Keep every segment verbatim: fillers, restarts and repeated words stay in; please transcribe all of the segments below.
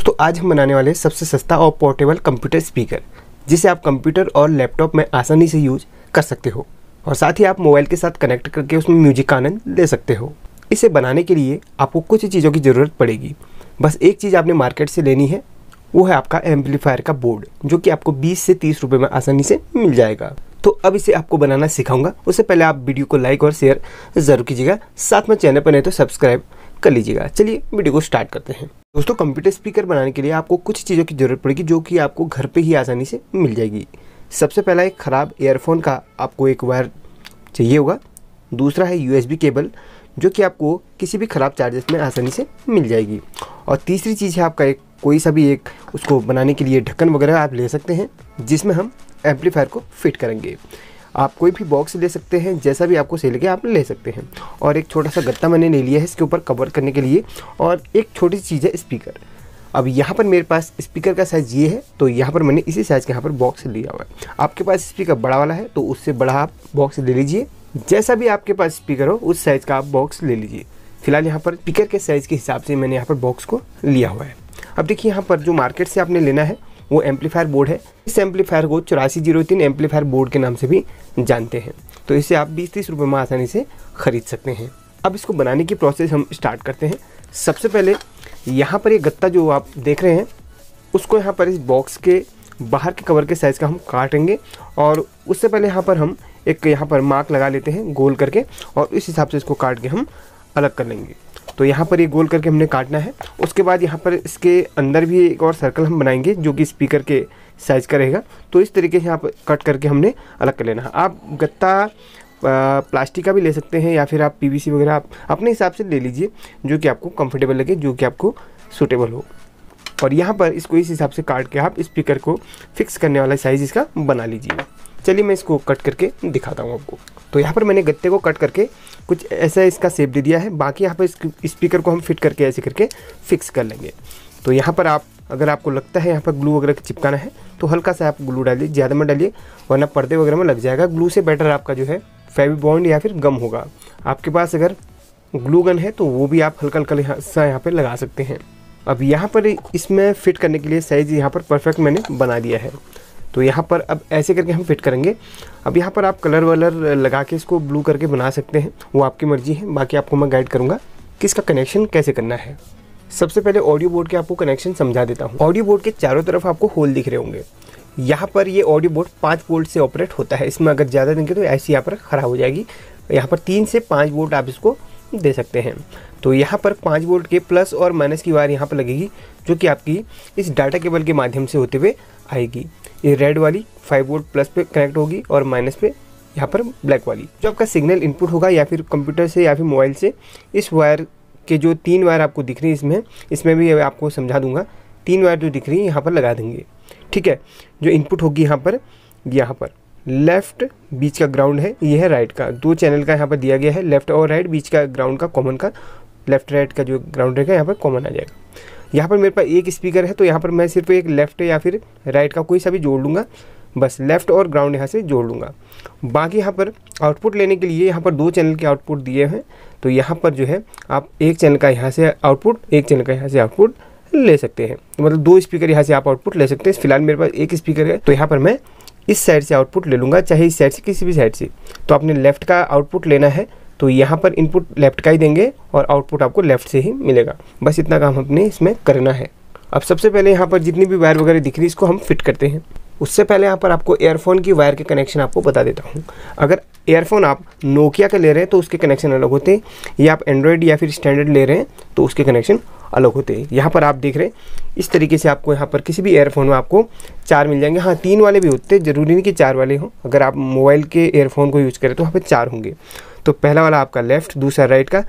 दोस्तों आज हम बनाने वाले सबसे सस्ता और पोर्टेबल कंप्यूटर स्पीकर, जिसे आप कंप्यूटर और लैपटॉप में आसानी से यूज कर सकते हो और साथ ही आप मोबाइल के साथ कनेक्ट करके उसमें म्यूजिक का आनंद ले सकते हो। इसे बनाने के लिए आपको कुछ चीज़ों की ज़रूरत पड़ेगी। बस एक चीज़ आपने मार्केट से लेनी है, वो है आपका एम्पलीफायर का बोर्ड, जो कि आपको बीस से तीस रुपये में आसानी से मिल जाएगा। तो अब इसे आपको बनाना सिखाऊंगा। उससे पहले आप वीडियो को लाइक और शेयर ज़रूर कीजिएगा, साथ में चैनल पर नहीं तो सब्सक्राइब कर लीजिएगा। चलिए वीडियो को स्टार्ट करते हैं। दोस्तों कंप्यूटर स्पीकर बनाने के लिए आपको कुछ चीज़ों की ज़रूरत पड़ेगी, जो कि आपको घर पे ही आसानी से मिल जाएगी। सबसे पहला एक ख़राब एयरफोन का आपको एक वायर चाहिए होगा। दूसरा है यू एस बी केबल, जो कि आपको किसी भी ख़राब चार्जर्स में आसानी से मिल जाएगी। और तीसरी चीज़ है आपका एक कोई सा भी एक उसको बनाने के लिए ढक्कन वगैरह आप ले सकते हैं, जिसमें हम एम्पलीफायर को फिट करेंगे। आप कोई भी बॉक्स ले सकते हैं, जैसा भी आपको सही लगे आप ले सकते हैं। और एक छोटा सा गत्ता मैंने ले लिया है इसके ऊपर कवर करने के लिए। और एक छोटी सी चीज़ है स्पीकर। अब यहाँ पर मेरे पास स्पीकर का साइज़ ये है, तो यहाँ पर मैंने इसी साइज़ का यहाँ पर बॉक्स लिया हुआ है। आपके पास स्पीकर बड़ा वाला है तो उससे बड़ा आप बॉक्स ले लीजिए। जैसा भी आपके पास स्पीकर हो उस साइज़ का आप बॉक्स ले लीजिए। फिलहाल यहाँ पर स्पीकर के साइज़ के हिसाब से मैंने यहाँ पर बॉक्स को लिया हुआ है। अब देखिए यहाँ पर जो मार्केट से आपने लेना है वो एम्पलीफायर बोर्ड है। इस एम्पलीफायर को चौरासी जीरो तीन एम्पलीफायर बोर्ड के नाम से भी जानते हैं। तो इसे आप बीस तीस रुपये में आसानी से ख़रीद सकते हैं। अब इसको बनाने की प्रोसेस हम स्टार्ट करते हैं। सबसे पहले यहाँ पर ये गत्ता जो आप देख रहे हैं उसको यहाँ पर इस बॉक्स के बाहर के कवर के साइज़ का हम काटेंगे। और उससे पहले यहाँ पर हम एक यहाँ पर मार्क लगा लेते हैं गोल करके, और इस हिसाब से इसको काट के हम अलग कर लेंगे। तो यहाँ पर ये गोल करके हमने काटना है। उसके बाद यहाँ पर इसके अंदर भी एक और सर्कल हम बनाएंगे, जो कि स्पीकर के साइज़ का रहेगा। तो इस तरीके से यहाँ पर कट करके हमने अलग कर लेना है। आप गत्ता प्लास्टिक का भी ले सकते हैं या फिर आप पीवीसी वगैरह आप अपने हिसाब से ले लीजिए, जो कि आपको कंफर्टेबल लगे, जो कि आपको सूटेबल हो। और यहाँ पर इसको इस हिसाब से काट के आप स्पीकर को फिक्स करने वाला साइज़ इसका बना लीजिए। चलिए मैं इसको कट करके दिखाता हूँ आपको। तो यहाँ पर मैंने गत्ते को कट करके कुछ ऐसा इसका शेप दे दिया है। बाकी यहाँ पर स्पीकर को हम फिट करके ऐसे करके फिक्स कर लेंगे। तो यहाँ पर आप अगर आपको लगता है यहाँ पर ग्लू वगैरह चिपकाना है तो हल्का सा आप ग्लू डालिए, ज़्यादा मत डालिए, वरना पर्दे वगैरह में लग जाएगा। ग्लू से बेटर आपका जो है फेविबॉन्ड या फिर गम होगा। आपके पास अगर ग्लू गन है तो वो भी आप हल्का हल्का सा यहाँ पर लगा सकते हैं। अब यहाँ पर इसमें फिट करने के लिए साइज़ यहाँ पर परफेक्ट मैंने बना दिया है। तो यहाँ पर अब ऐसे करके हम फिट करेंगे। अब यहाँ पर आप कलर वलर लगा के इसको ब्लू करके बना सकते हैं, वो आपकी मर्ज़ी है। बाकी आपको मैं गाइड करूँगा कि इसका कनेक्शन कैसे करना है। सबसे पहले ऑडियो बोर्ड के आपको कनेक्शन समझा देता हूँ। ऑडियो बोर्ड के चारों तरफ आपको होल दिख रहे होंगे। यहाँ पर ये ऑडियो बोर्ड पाँच वोल्ट से ऑपरेट होता है। इसमें अगर ज़्यादा देंगे तो ऐसी यहाँ पर ख़राब हो जाएगी। यहाँ पर तीन से पाँच वोल्ट आप इसको दे सकते हैं। तो यहाँ पर पाँच वोल्ट के प्लस और माइनस की वायर यहाँ पर लगेगी, जो कि आपकी इस डाटा केबल के माध्यम से होते हुए आएगी। ये रेड वाली फाइव वोल्ट प्लस पे कनेक्ट होगी और माइनस पे यहाँ पर ब्लैक वाली, जो आपका सिग्नल इनपुट होगा या फिर कंप्यूटर से या फिर मोबाइल से। इस वायर के जो तीन वायर आपको दिख रही है, इसमें इसमें भी आपको समझा दूंगा। तीन वायर जो दिख रही है यहाँ पर लगा देंगे, ठीक है। जो इनपुट होगी यहाँ पर, यहाँ पर लेफ़्ट बीच का ग्राउंड है, ये है राइट का। दो चैनल का यहाँ पर दिया गया है, लेफ़्ट और राइट। बीच का ग्राउंड का कॉमन का, लेफ़्ट राइट का जो ग्राउंड रहेगा यहाँ पर कॉमन आ जाएगा। यहाँ पर मेरे पास एक स्पीकर है तो यहाँ पर मैं सिर्फ एक लेफ़्ट या फिर राइट का कोई सा भी जोड़ लूँगा, बस लेफ़्ट और ग्राउंड यहाँ से जोड़ लूँगा। बाकी यहाँ पर आउटपुट लेने के लिए यहाँ पर दो चैनल के आउटपुट दिए हैं। तो यहाँ पर जो है आप एक चैनल का यहाँ से आउटपुट, एक चैनल का यहाँ से आउटपुट ले सकते हैं। तो मतलब दो स्पीकर यहाँ से आप आउटपुट ले सकते हैं। फिलहाल मेरे पास एक स्पीकर है तो यहाँ पर मैं इस साइड से आउटपुट ले लूँगा, चाहे इस साइड से, किसी भी साइड से। तो आपने लेफ़्ट का आउटपुट लेना है तो यहाँ पर इनपुट लेफ़्ट का ही देंगे और आउटपुट आपको लेफ़्ट से ही मिलेगा। बस इतना काम हमने इसमें करना है। अब सबसे पहले यहाँ पर जितनी भी वायर वगैरह दिख रही है इसको हम फिट करते हैं। उससे पहले यहाँ पर आपको एयरफोन की वायर के कनेक्शन आपको बता देता हूँ। अगर एयरफोन आप नोकिया के ले रहे हैं तो उसके कनेक्शन अलग होते हैं, या आप एंड्रॉयड या फिर स्टैंडर्ड ले रहे हैं तो उसके कनेक्शन अलग होते हैं। यहाँ पर आप देख रहे हैं इस तरीके से आपको यहाँ पर किसी भी एयरफोन में आपको चार मिल जाएंगे। हाँ, तीन वाले भी होते हैं, ज़रूरी नहीं कि चार वाले हों। अगर आप मोबाइल के एयरफोन को यूज़ करें तो यहाँ पर चार होंगे। तो पहला वाला आपका लेफ़्ट, दूसरा राइट का,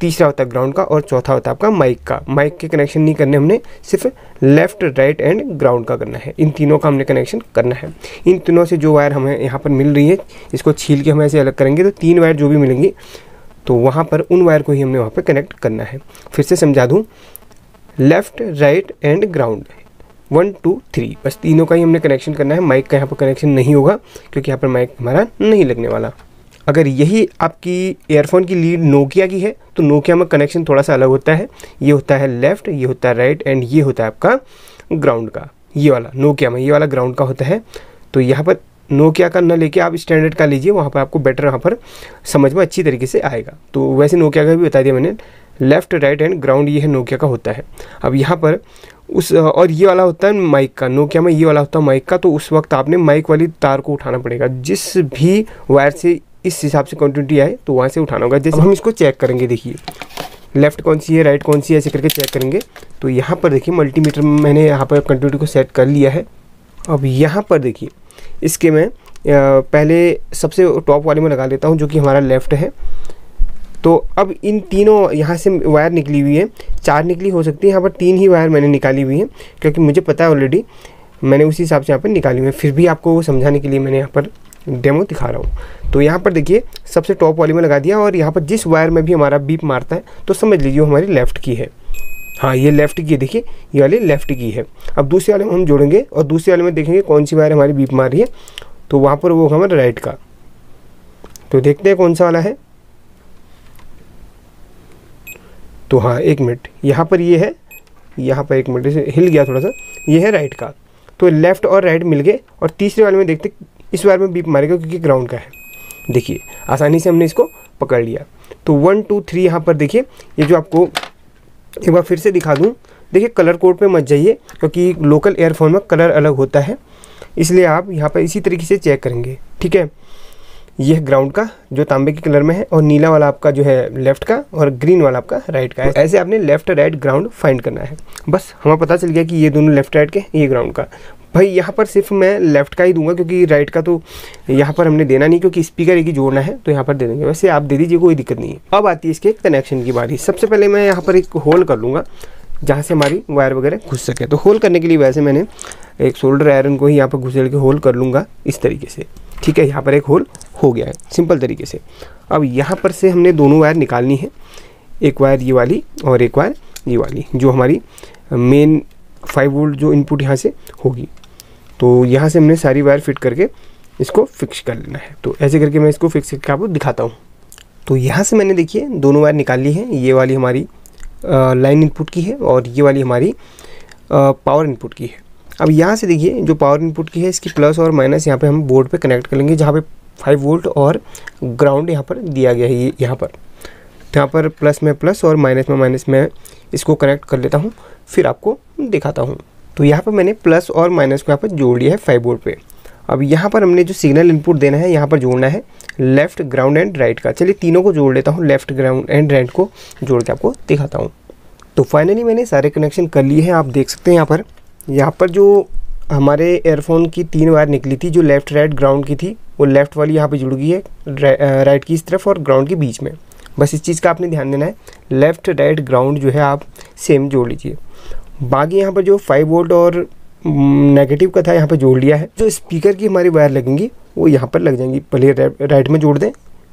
तीसरा होता है ग्राउंड का, और चौथा होता है आपका माइक का। माइक के कनेक्शन नहीं करने, हमने सिर्फ लेफ़्ट, राइट एंड ग्राउंड का करना है। इन तीनों का हमने कनेक्शन करना है। इन तीनों से जो वायर हमें यहाँ पर मिल रही है इसको छील के हम ऐसे अलग करेंगे तो तीन वायर जो भी मिलेंगी तो वहाँ पर उन वायर को ही हमने वहाँ पर कनेक्ट करना है। फिर से समझा दूँ, left, right and ground, one two three, बस तीनों का ही हमने कनेक्शन करना है। माइक का यहाँ पर कनेक्शन नहीं होगा क्योंकि यहाँ पर माइक हमारा नहीं लगने वाला। अगर यही आपकी एयरफोन की लीड नोकिया की है तो नोकिया में कनेक्शन थोड़ा सा अलग होता है, ये होता है लेफ़्ट, ये होता है राइट एंड ये होता है आपका ग्राउंड का। ये वाला नोकिया में ये वाला ग्राउंड का होता है। तो यहाँ पर नोकिया का ना लेके आप स्टैंडर्ड का लीजिए, वहाँ पर आपको बेटर वहाँ पर समझ में अच्छी तरीके से आएगा। तो वैसे नोकिया का भी बता दिया मैंने, लेफ़्ट राइट एंड ग्राउंड ये है नोकिया का होता है। अब यहाँ पर उस और ये वाला होता है माइक का, नोकिया में ये वाला होता है माइक का। तो उस वक्त आपने माइक वाली तार को उठाना पड़ेगा, जिस भी वायर से इस हिसाब से कॉन्टिन्यूटी आए तो वहाँ से उठाना होगा। जैसे हम इसको चेक करेंगे, देखिए लेफ़्ट कौन सी है राइट कौन सी है ऐसे करके चेक करेंगे। तो यहाँ पर देखिए मल्टीमीटर में मैंने यहाँ पर कॉन्टिन्यूटी को सेट कर लिया है। अब यहाँ पर देखिए इसके मैं पहले सबसे टॉप वाले में लगा लेता हूँ जो कि हमारा लेफ़्ट है। तो अब इन तीनों यहाँ से वायर निकली हुई है, चार निकली हो सकती है, यहाँ पर तीन ही वायर मैंने निकाली हुई है क्योंकि मुझे पता है ऑलरेडी, मैंने उसी हिसाब से यहाँ पर निकाली हुई है। फिर भी आपको समझाने के लिए मैंने यहाँ पर डेमो दिखा रहा हूँ। तो यहाँ पर देखिए सबसे टॉप वाली में लगा दिया और यहाँ पर जिस वायर में भी हमारा बीप मारता है तो समझ लीजिए हमारी लेफ़्ट की है। हाँ ये लेफ़्ट की है, देखिए ये वाली लेफ़्ट की है। अब दूसरे वाले में हम जोड़ेंगे और दूसरे वाले में देखेंगे कौन सी वायर हमारी बीप मार रही है, तो वहाँ पर वो हमारा राइट का। तो देखते हैं कौन सा वाला है। तो हाँ एक मिनट, यहाँ पर ये है, यहाँ पर एक मिनट हिल गया थोड़ा सा, ये है राइट का। तो लेफ़्ट और राइट मिल गए और तीसरे वाले में देखते इस वायर में बीप मारेगा क्योंकि ग्राउंड का है। देखिए आसानी से हमने इसको पकड़ लिया। तो वन टू थ्री यहाँ पर देखिए, ये जो आपको एक बार फिर से दिखा दूँ, देखिए कलर कोड पे मत जाइए क्योंकि लोकल एयरफोन में कलर अलग होता है, इसलिए आप यहाँ पर इसी तरीके से चेक करेंगे। ठीक है, यह ग्राउंड का जो तांबे के कलर में है और नीला वाला आपका जो है लेफ़्ट का और ग्रीन वाला आपका राइट का है। तो ऐसे आपने लेफ़्ट राइट ग्राउंड फाइंड करना है। बस हमें पता चल गया कि ये दोनों लेफ़्ट राइट के, ये ग्राउंड का। भाई यहाँ पर सिर्फ मैं लेफ़्ट का ही दूंगा क्योंकि राइट का तो यहाँ पर हमने देना नहीं क्योंकि स्पीकर एक ही जोड़ना है, तो यहाँ पर दे देंगे, वैसे आप दे दीजिए कोई दिक्कत नहीं है। अब आती है इसके कनेक्शन की बारी। सबसे पहले मैं यहाँ पर एक होल कर लूँगा जहाँ से हमारी वायर वगैरह घुस सके। तो होल करने के लिए वैसे मैंने एक सोल्डर आयरन को ही यहाँ पर घुसेड़ के होल कर लूँगा इस तरीके से। ठीक है, यहाँ पर एक होल हो गया है सिंपल तरीके से। अब यहाँ पर से हमने दोनों वायर निकालनी है, एक वायर ये वाली और एक वायर ये वाली, जो हमारी मेन फाइव वोल्ट जो इनपुट यहाँ से होगी। तो यहाँ से हमने सारी वायर फिट करके इसको फिक्स कर लेना है। तो ऐसे करके मैं इसको फिक्स करके आपको दिखाता हूँ। तो यहाँ से मैंने देखिए दोनों वायर निकाल ली है, ये वाली हमारी लाइन इनपुट की है और ये वाली हमारी पावर इनपुट की है। अब यहाँ से देखिए जो पावर इनपुट की है इसकी प्लस और माइनस यहाँ पे हम बोर्ड पे कनेक्ट कर लेंगे, जहाँ पे फाइव वोल्ट और ग्राउंड यहाँ पर दिया गया है। ये यहाँ पर यहाँ पर प्लस में प्लस और माइनस में माइनस में इसको कनेक्ट कर लेता हूँ, फिर आपको दिखाता हूँ। तो यहाँ पर मैंने प्लस और माइनस को यहाँ पर जोड़ लिया है फाइव वोल्ट पे। अब यहाँ पर हमने जो सिग्नल इनपुट देना है यहाँ पर जोड़ना है लेफ़्ट ग्राउंड एंड राइट का। चलिए तीनों को जोड़ लेता हूँ, लेफ़्ट ग्राउंड एंड राइट को जोड़ के आपको दिखाता हूँ। तो फाइनली मैंने सारे कनेक्शन कर लिए हैं, आप देख सकते हैं। यहाँ पर यहाँ पर जो हमारे एयरफोन की तीन वायर निकली थी जो लेफ़्ट राइट ग्राउंड की थी, वो लेफ़्ट वाली यहाँ पे जुड़ गई है राइट की इस तरफ और ग्राउंड के बीच में। बस इस चीज़ का आपने ध्यान देना है, लेफ़्ट राइट ग्राउंड जो है आप सेम जोड़ लीजिए। बाकी यहाँ पर जो फाइव वोल्ट और नेगेटिव का था यहाँ पर जोड़ लिया है। जो स्पीकर की हमारी वायर लगेंगी वो यहाँ पर लग जाएंगी, भले राइट में जोड़ दें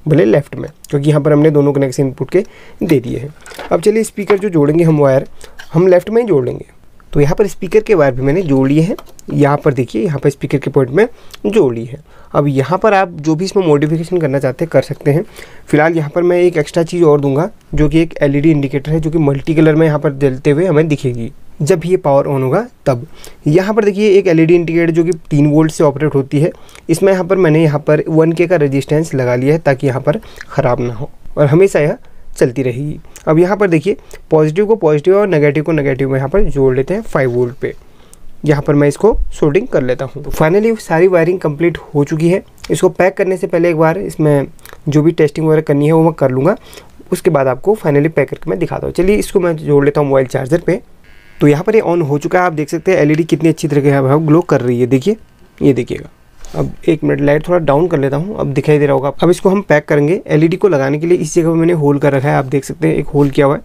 भले लेफ़्ट में, क्योंकि यहाँ पर हमने दोनों कनेक्शन इनपुट के दे दिए हैं। अब चलिए स्पीकर जो जोड़ेंगे हम वायर हम लेफ़्ट में ही जोड़ लेंगे। तो यहाँ पर स्पीकर के वायर भी मैंने जोड़ लिए हैं, यहाँ पर देखिए यहाँ पर स्पीकर के पॉइंट में जोड़ ली है। अब यहाँ पर आप जो भी इसमें मॉडिफिकेशन करना चाहते हैं कर सकते हैं। फिलहाल यहाँ पर मैं एक एक्स्ट्रा चीज़ और दूंगा जो कि एक एलईडी इंडिकेटर है जो कि मल्टी कलर में यहाँ पर जलते हुए हमें दिखेगी जब ये पावर ऑन होगा तब। यहाँ पर देखिए एक एलईडी इंडिकेटर जो कि तीन वोल्ट से ऑपरेट होती है, इसमें यहाँ पर मैंने यहाँ पर वन के का रेजिस्टेंस लगा लिया है ताकि यहाँ पर ख़राब ना हो और हमेशा यह चलती रहेगी। अब यहाँ पर देखिए पॉजिटिव को पॉजिटिव और नेगेटिव को नेगेटिव में यहाँ पर जोड़ लेते हैं फाइव वोल्ट पे। यहाँ पर मैं इसको सोल्डिंग कर लेता हूँ। फाइनली सारी वायरिंग कंप्लीट हो चुकी है। इसको पैक करने से पहले एक बार इसमें जो भी टेस्टिंग वगैरह करनी है वो मैं कर लूँगा, उसके बाद आपको फाइनली पैक करके मैं दिखाता हूँ। चलिए इसको मैं जोड़ लेता हूँ मोबाइल चार्जर पर। तो यहाँ पर ये ऑन हो चुका है, आप देख सकते हैं एलईडी कितनी अच्छी तरीके से ग्लो कर रही है। देखिए ये देखिएगा, अब एक मिनट लाइट थोड़ा डाउन कर लेता हूँ, अब दिखाई दे रहा होगा। अब इसको हम पैक करेंगे। एलईडी को लगाने के लिए इस जगह पर मैंने होल कर रखा है, आप देख सकते हैं एक होल किया हुआ है,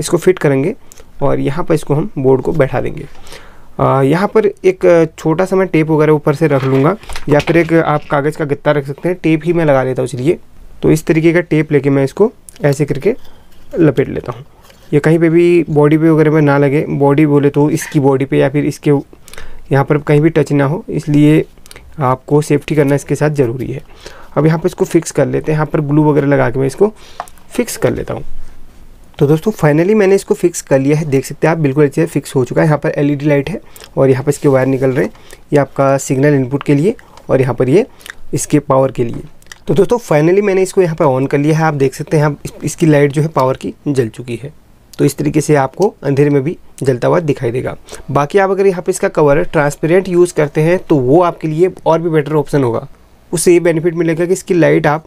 इसको फिट करेंगे और यहाँ पर इसको हम बोर्ड को बैठा देंगे। यहाँ पर एक छोटा सा मैं टेप वगैरह ऊपर से रख लूँगा या फिर एक आप कागज़ का गत्ता रख सकते हैं, टेप ही मैं लगा लेता हूँ। चलिए तो इस तरीके का टेप लेके मैं इसको ऐसे करके लपेट लेता हूँ, ये कहीं पर भी बॉडी पे वगैरह में ना लगे। बॉडी बोले तो इसकी बॉडी पे या फिर इसके यहाँ पर कहीं भी टच ना हो, इसलिए आपको सेफ्टी करना इसके साथ ज़रूरी है। अब यहाँ पे इसको फिक्स कर लेते हैं, यहाँ पर ग्लू वगैरह लगा के मैं इसको फिक्स कर लेता हूँ। तो दोस्तों फाइनली मैंने इसको फिक्स कर लिया है, देख सकते हैं आप बिल्कुल अच्छे से फिक्स हो चुका है। यहाँ पर एलईडी लाइट है और यहाँ पर इसके वायर निकल रहे हैं, ये आपका सिग्नल इनपुट के लिए और यहाँ पर ये इसके पावर के लिए। तो दोस्तों फाइनली मैंने इसको यहाँ पर ऑन कर लिया है, आप देख सकते हैं आप इसकी लाइट जो है पावर की जल चुकी है। तो इस तरीके से आपको अंधेरे में भी जलता हुआ दिखाई देगा। बाकी आप अगर यहाँ पर इसका कवर ट्रांसपेरेंट यूज़ करते हैं तो वो आपके लिए और भी बेटर ऑप्शन होगा, उससे ये बेनिफिट मिलेगा कि इसकी लाइट आप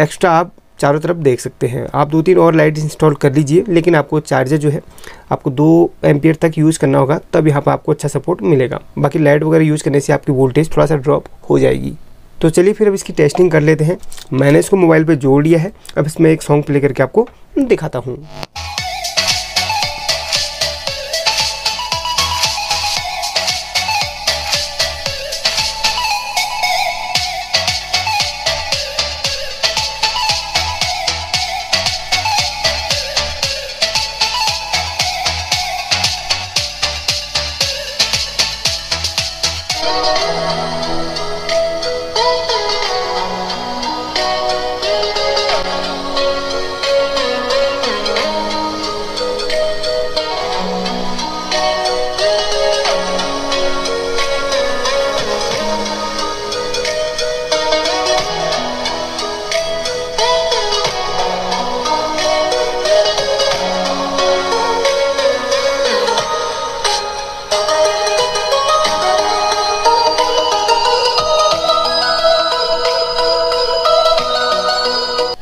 एक्स्ट्रा आप चारों तरफ देख सकते हैं। आप दो तीन और लाइट इंस्टॉल कर लीजिए, लेकिन आपको चार्जर जो है आपको दो एम्पियर तक यूज़ करना होगा, तब यहाँ पर आपको अच्छा सपोर्ट मिलेगा। बाकी लाइट वगैरह यूज़ करने से आपकी वोल्टेज थोड़ा सा ड्रॉप हो जाएगी। तो चलिए फिर अब इसकी टेस्टिंग कर लेते हैं। मैंने इसको मोबाइल पर जोड़ लिया है, अब इसमें एक सॉन्ग प्ले करके आपको दिखाता हूँ।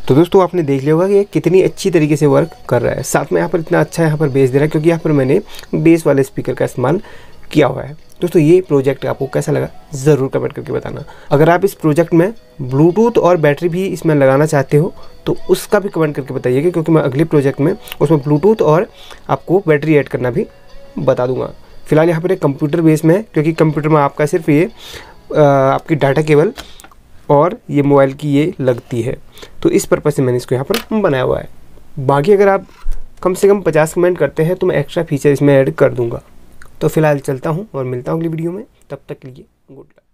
तो दोस्तों आपने देख लिया होगा कि ये कितनी अच्छी तरीके से वर्क कर रहा है, साथ में यहाँ पर इतना अच्छा यहाँ पर बेस दे रहा है क्योंकि यहाँ पर मैंने बेस वाले स्पीकर का इस्तेमाल किया हुआ है। दोस्तों ये प्रोजेक्ट आपको कैसा लगा ज़रूर कमेंट करके बताना। अगर आप इस प्रोजेक्ट में ब्लूटूथ और बैटरी भी इसमें लगाना चाहते हो तो उसका भी कमेंट करके बताइएगा, क्योंकि मैं अगले प्रोजेक्ट में उसमें ब्लूटूथ और आपको बैटरी ऐड करना भी बता दूंगा। फिलहाल यहाँ पर एक कंप्यूटर बेस में है, क्योंकि कंप्यूटर में आपका सिर्फ ये आपकी डाटा केबल और ये मोबाइल की ये लगती है, तो इस पर्पज़ से मैंने इसको यहाँ पर बनाया हुआ है। बाकी अगर आप कम से कम पचास कमेंट करते हैं तो मैं एक्स्ट्रा फीचर इसमें ऐड कर दूंगा। तो फिलहाल चलता हूँ और मिलता हूँ अगली वीडियो में, तब तक के लिए गुड लक।